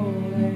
holy.